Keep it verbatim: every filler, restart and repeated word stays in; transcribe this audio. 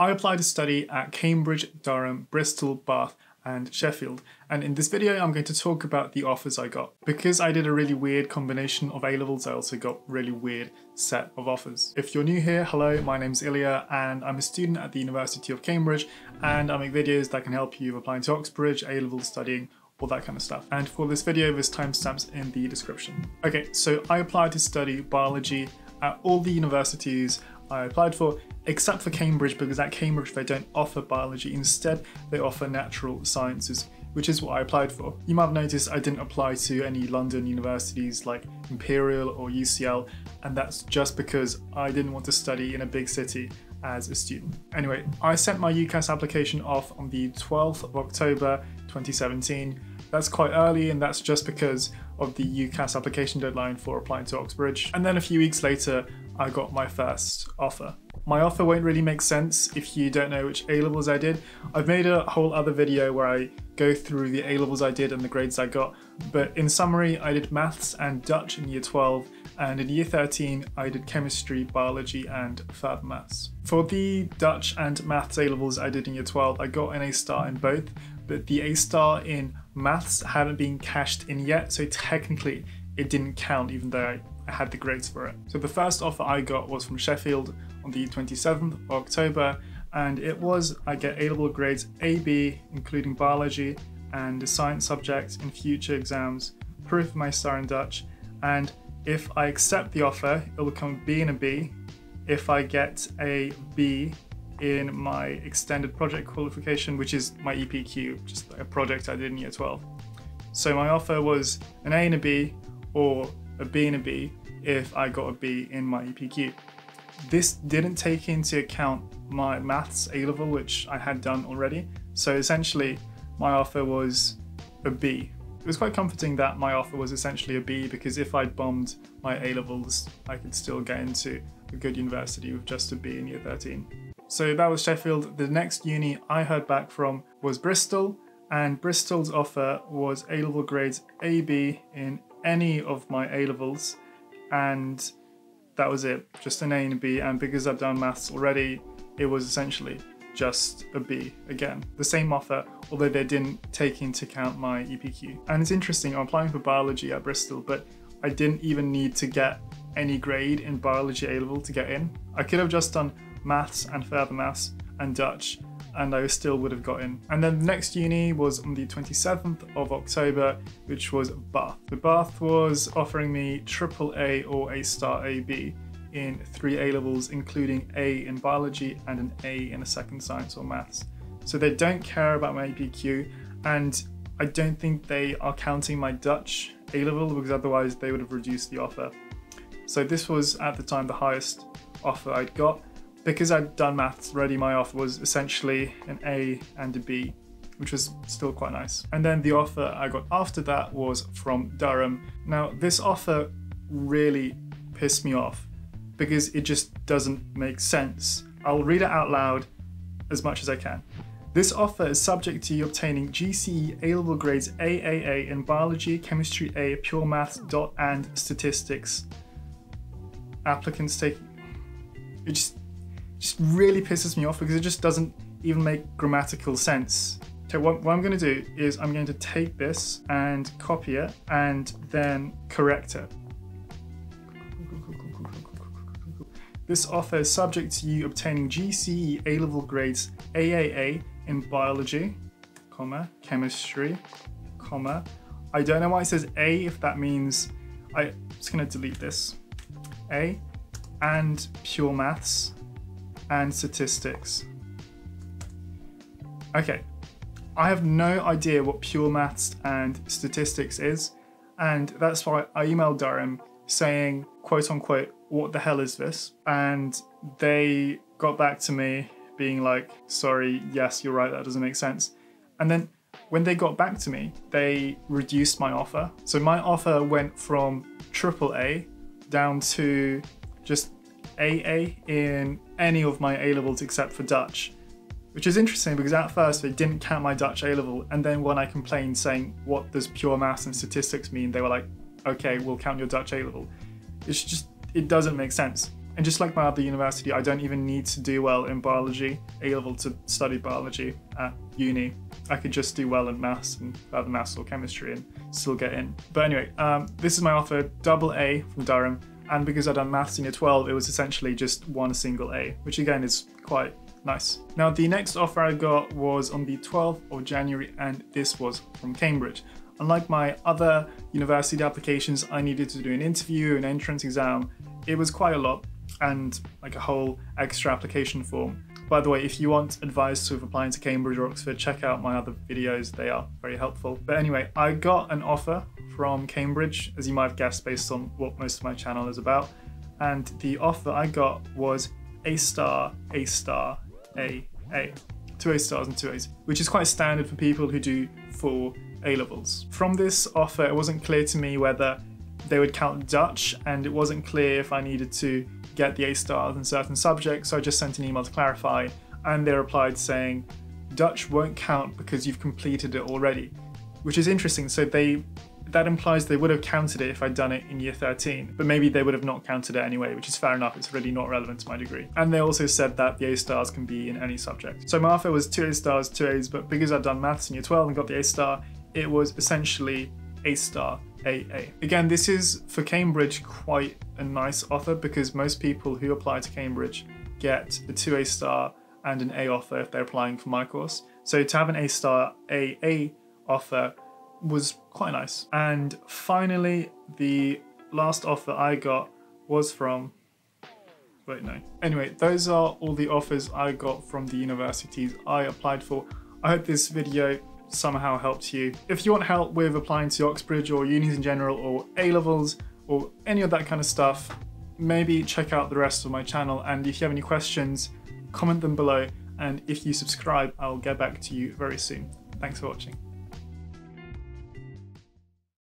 I applied to study at Cambridge, Durham, Bristol, Bath and Sheffield, and in this video I'm going to talk about the offers I got. Because I did a really weird combination of A levels, I also got a really weird set of offers. If you're new here, hello, my name's Ilya and I'm a student at the University of Cambridge, and I make videos that can help you applying to Oxbridge, A levels, studying, all that kind of stuff. And for this video, there's timestamps in the description. Okay, so I applied to study biology at all the universities I applied for, except for Cambridge, because at Cambridge they don't offer biology. Instead, they offer natural sciences, which is what I applied for. You might have noticed I didn't apply to any London universities like Imperial or U C L, and that's just because I didn't want to study in a big city as a student. Anyway, I sent my UCAS application off on the twelfth of October twenty seventeen. That's quite early, and that's just because of the UCAS application deadline for applying to Oxbridge. And then a few weeks later, I got my first offer. My offer won't really make sense if you don't know which A levels I did. I've made a whole other video where I go through the A levels I did and the grades I got, but in summary, I did maths and Dutch in year twelve, and in year thirteen, I did chemistry, biology, and further maths. For the Dutch and maths A levels I did in year twelve, I got an A star in both, but the A star in maths hadn't been cashed in yet, so technically it didn't count even though I had the grades for it. So the first offer I got was from Sheffield on the twenty-seventh of October, and it was I get A level grades A B, including biology and the science subjects in future exams, proof of my star in Dutch, and if I accept the offer, it will come B and a B. If I get a B in my extended project qualification, which is my E P Q, just like a project I did in year twelve. So my offer was an A and a B, or a B and a B if I got a B in my E P Q. This didn't take into account my maths A level, which I had done already. So essentially my offer was a B. It was quite comforting that my offer was essentially a B, because if I bombed my A levels, I could still get into a good university with just a B in year thirteen. So that was Sheffield. The next uni I heard back from was Bristol, and Bristol's offer was A level grades A B in any of my A levels, and that was it, just an A and a B, and because I've done maths already, it was essentially just a B again. The same offer, although they didn't take into account my E P Q. And it's interesting, I'm applying for biology at Bristol, but I didn't even need to get any grade in biology A level to get in. I could have just done maths and further maths and Dutch, and I still would have got in. And then the next uni was on the twenty-seventh of October, which was Bath. The Bath was offering me triple A or A star A B in three A levels, including A in biology and an A in a second science or maths. So they don't care about my E P Q, and I don't think they are counting my Dutch A level, because otherwise they would have reduced the offer. So this was at the time the highest offer I'd got. Because I'd done maths already, my offer was essentially an A and a B, which was still quite nice. And then the offer I got after that was from Durham. Now, this offer really pissed me off because it just doesn't make sense. I'll read it out loud as much as I can. This offer is subject to you obtaining G C E A level grades A A A in biology, chemistry A, pure maths, dot and statistics. Applicants take... It just... just really pisses me off because it just doesn't even make grammatical sense. Okay, what, what I'm going to do is I'm going to take this and copy it and then correct it. This offer is subject to you obtaining G C E A level grades A A A in biology, comma, chemistry, comma. I don't know why it says A, if that means... I'm just going to delete this. A and pure maths and statistics. Okay, I have no idea what pure maths and statistics is, and that's why I emailed Durham saying, quote unquote, what the hell is this? And they got back to me being like, sorry, yes, you're right, that doesn't make sense. And then when they got back to me, they reduced my offer. So my offer went from triple A down to just A A in any of my A levels except for Dutch, which is interesting because at first they didn't count my Dutch A level, and then when I complained saying what does pure maths and statistics mean, they were like, okay, we'll count your Dutch A level. It's just, it doesn't make sense. And just like my other university, I don't even need to do well in biology, A level to study biology at uni. I could just do well in maths and further maths or chemistry and still get in. But anyway, um, this is my offer, double A from Durham. And because I'd done maths in year twelve, it was essentially just one single A, which again is quite nice. Now, the next offer I got was on the twelfth of January, and this was from Cambridge. Unlike my other university applications, I needed to do an interview, an entrance exam. It was quite a lot and like a whole extra application form. By the way, if you want advice with applying to Cambridge or Oxford, check out my other videos. They are very helpful. But anyway, I got an offer from Cambridge, as you might have guessed based on what most of my channel is about. And the offer I got was A star, A star, A, A. Two A stars and two A's, which is quite standard for people who do four A levels. From this offer, it wasn't clear to me whether they would count Dutch, and it wasn't clear if I needed to get the A stars in certain subjects, so I just sent an email to clarify, and they replied saying, Dutch won't count because you've completed it already, which is interesting. So they that implies they would have counted it if I'd done it in year thirteen, but maybe they would have not counted it anyway, which is fair enough. It's really not relevant to my degree. And they also said that the A stars can be in any subject. So my offer was two A stars, two A's, but because I'd done maths in year twelve and got the A star, it was essentially A star, A, A. Again, this is for Cambridge quite a nice offer because most people who apply to Cambridge get a two A star and an A offer if they're applying for my course. So to have an A star, A, A offer was quite nice. And finally, the last offer I got was from, wait, no. Anyway, those are all the offers I got from the universities I applied for. I hope this video somehow helps you. If you want help with applying to Oxbridge or unis in general or A levels or any of that kind of stuff, maybe check out the rest of my channel, and if you have any questions, comment them below, and if you subscribe, I'll get back to you very soon. Thanks for watching.